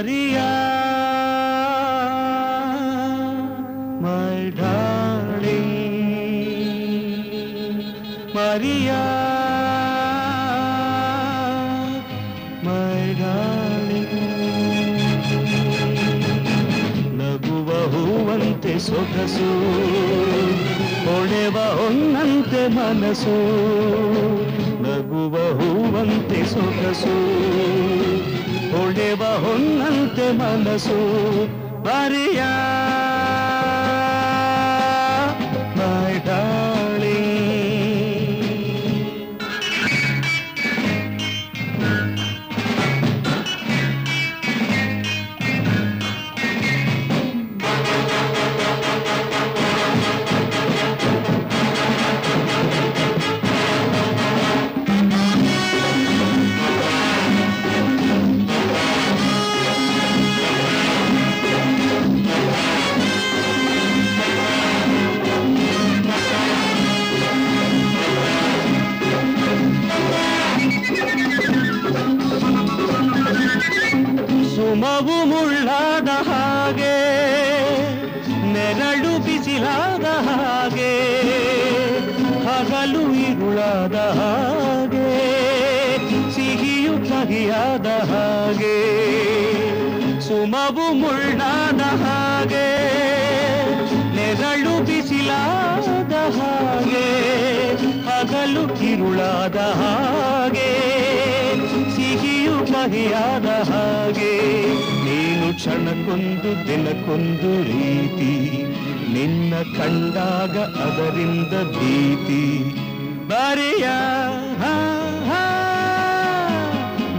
Mariya, my darling, Mariya, my darling. Naguva huvante sogasu, oleva onnante manasu. Naguva huvante sogasu. Oldeva honnante manasu Mariya, my darling. ಸುಮವು ಮುಳ್ಳಾದ ಹಾಗೆ ನೆರಳು ಬಿಸಿಲಾದ ಹಾಗೆ ಹಗಲು ಇರುಳಾದ ಹಾಗೆ ಸಿಹಿಯು ಕಹಿಯಾದ ಹಾಗೆ ಸುಮವು ಮುಳ್ಳಾದ ಹಾಗೆ ನೆರಳು ಬಿಸಿಲಾದ ಹಾಗೆ ಹಗಲು ಕಿರುಳಾದ ಹಾಗೆ ಸಿಹಿಯು ಕಹಿಯಾದ ಹಾಗೆ ನೀನು ಕ್ಷಣಕ್ಕೊಂದು ದಿನಕ್ಕೊಂದು ರೀತಿ ನಿನ್ನ ಕಂಡಾಗ ಅದರಿಂದ ಭೀತಿ ಮರಿಯ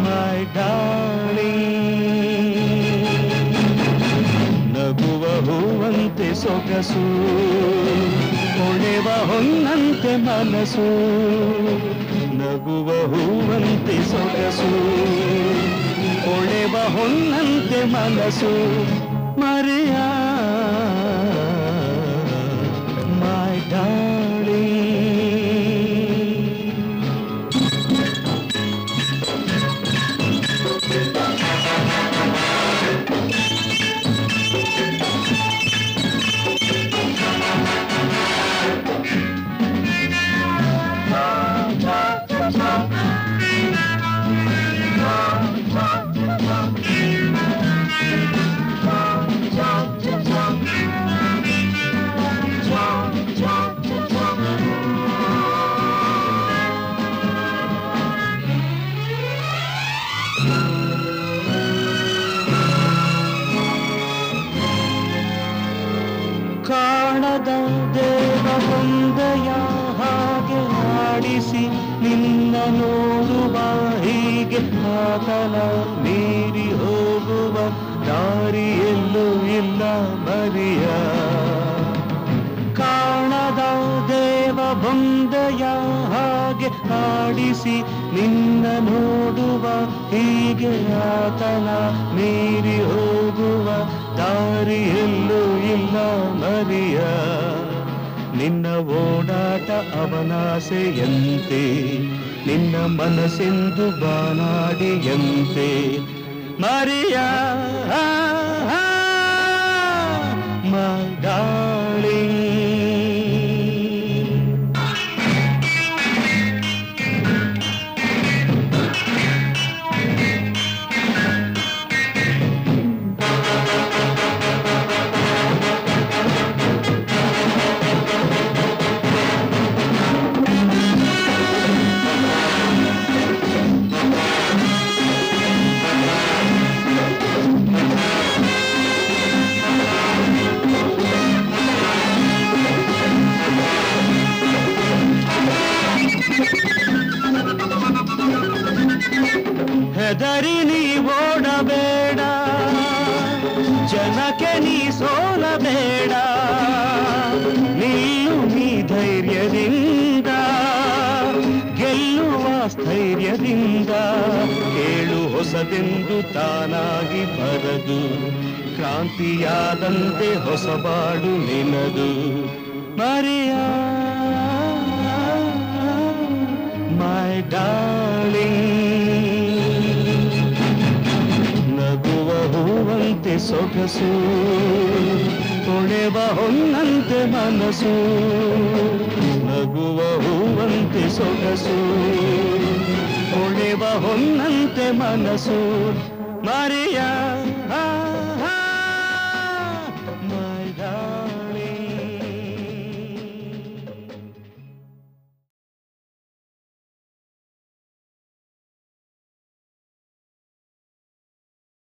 ಮೈ ಡಾರ್ಲಿಂಗ್ ನಗುವ ಹೂವಂತೆ ಸೊಗಸು ಕೊಳೆವ ಹೊನ್ನಂತೆ ಮನಸ್ಸು ನಗುವ ಹೂವಂತೆ ಸೊಗಸು ಒಳೆವ ಹೊನ್ನಂತೆ ಮನಸ್ಸು ಮರಿಯ ಮೈ ಡಾರ್ಲಿಂಗ್. ಕಾಣದ ದೇವ ಹೊಂದೆಯ ಹಾಗೆ ಆಡಿಸಿ ನಿನ್ನ ನೋಡುವ ಹೀಗೆ ಆತನ ಮೀರಿ ಹೋಗುವ ದಾರಿಯಲ್ಲೂ ಇಲ್ಲ ಮರಿಯ ಕಾಣದ ದೇವ ಬಂದೆಯ ಹಾಗೆ ಆಡಿಸಿ ನಿನ್ನ ನೋಡುವ ಹೀಗೆ ಆತನ ಮೀರಿ ಹೋಗುವ ದಾರಿಯಲ್ಲೂ ಇಲ್ಲ ಮರಿಯ ನಿನ್ನ ಓಡಾಟ ಅವನಾಸೆಯಂತೆ ನಿನ್ನ ಮನಸ್ಸೆಂದು ಬಾನಾಡಿಯಂತೆ ಮರಿಯ ಮೈ ಡಾರ್ಲಿಂಗ್. ಹೆದರಿ ನೀ ಓಡಬೇಡ ಜನಕ್ಕೆ ನೀ ಸೋಲಬೇಡ ನೀನು ನೀ ಧೈರ್ಯದಿಂದ ಗೆಲ್ಲುವ ಸ್ಥೈರ್ಯದಿಂದ ಕೇಳು ಹೊಸದೆಂದು ತಾನಾಗಿ ಬರದು ಕ್ರಾಂತಿಯಾದಂತೆ ಹೊಸಬಾಡು ನಿನದು ಮರಿಯ ಮೈ ಡಾರ್ಲಿಂಗ್. ಹೊನ್ನಂತೆ ಸೊಗಸು, ತೊಳೆವ ಹೊನ್ನಂತೆ ಮನಸ್ಸು, ನಗುವ ಹೂವಂತೆ ಸೊಗಸು, ತೊಳೆವ ಹೊನ್ನಂತೆ ಮನಸ್ಸು. ಮಾರಿಯಾ